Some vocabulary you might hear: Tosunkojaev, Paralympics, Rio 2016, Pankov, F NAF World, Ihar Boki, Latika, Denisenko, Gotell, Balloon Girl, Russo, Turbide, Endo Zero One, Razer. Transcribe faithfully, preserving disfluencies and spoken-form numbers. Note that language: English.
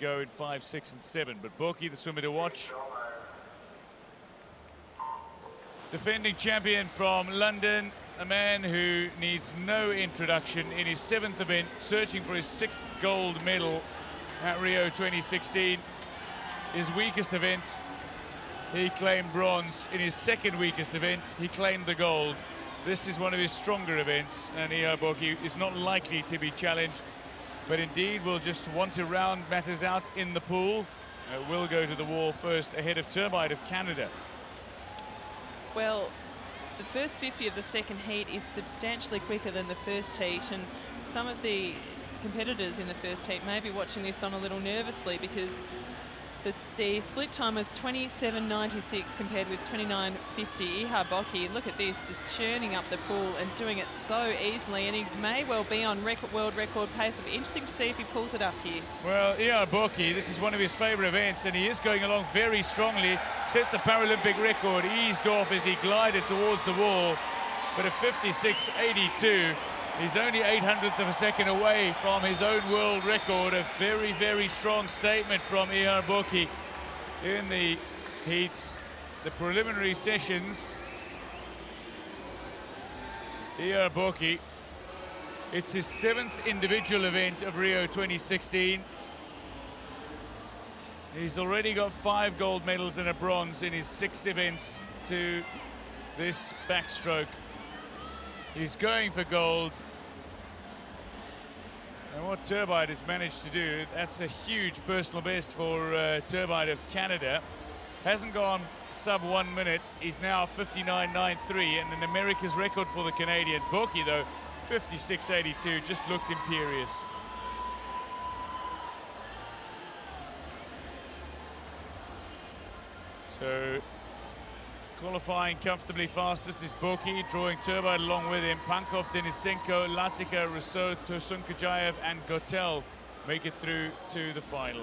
go in five, six, and seven. But Boki, the swimmer to watch. Defending champion from London, a man who needs no introduction in his seventh event, searching for his sixth gold medal at Rio twenty sixteen. His weakest event, he claimed bronze. In his second weakest event, he claimed the gold. This is one of his stronger events, and Ihar Boki is not likely to be challenged, but indeed will just want to round matters out in the pool. Uh, will go to the wall first ahead of Turbide of Canada. Well, the first fifty of the second heat is substantially quicker than the first heat, and some of the competitors in the first heat may be watching this on a little nervously because the, the split time was twenty-seven ninety-six compared with twenty-nine fifty. Ihar Boki, look at this, just churning up the pool and doing it so easily, and he may well be on record, world record pace. It'll be interesting to see if he pulls it up here. Well, Ihar Boki, this is one of his favourite events, and he is going along very strongly. Sets a Paralympic record, eased off as he glided towards the wall, but a fifty-six eighty-two. He's only eight hundredths of a second away from his own world record. A very, very strong statement from Ihar Boki in the heats, the preliminary sessions. Ihar Boki, it's his seventh individual event of Rio twenty sixteen. He's already got five gold medals and a bronze in his six events to this backstroke. He's going for gold. And what Turbide has managed to do, that's a huge personal best for uh, Turbide of Canada. Hasn't gone sub one minute. He's now fifty-nine ninety-three, and an America's record for the Canadian. Boki, though, fifty-six eighty-two, just looked imperious. So, qualifying comfortably fastest is Boki, drawing Turbide along with him. Pankov, Denisenko, Latika, Russo, Tosunkojaev and Gotell make it through to the final.